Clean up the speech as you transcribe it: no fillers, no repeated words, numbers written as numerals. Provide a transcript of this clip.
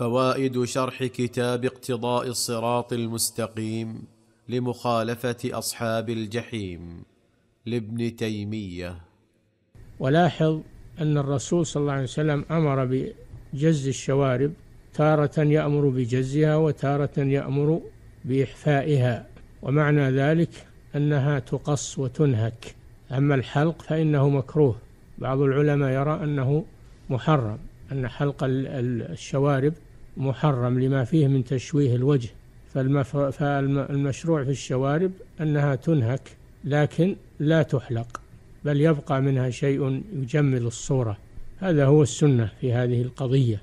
فوائد شرح كتاب اقتضاء الصراط المستقيم لمخالفة أصحاب الجحيم لابن تيمية. ولاحظ أن الرسول صلى الله عليه وسلم أمر بجز الشوارب، تارة يأمر بجزها وتارة يأمر بإحفائها، ومعنى ذلك أنها تقص وتنهك. أما الحلق فإنه مكروه، بعض العلماء يرى أنه محرم، أن حلق الشوارب محرم لما فيه من تشويه الوجه، فالمشروع في الشوارب أنها تنهك لكن لا تحلق، بل يبقى منها شيء يجمل الصورة. هذا هو السنة في هذه القضية.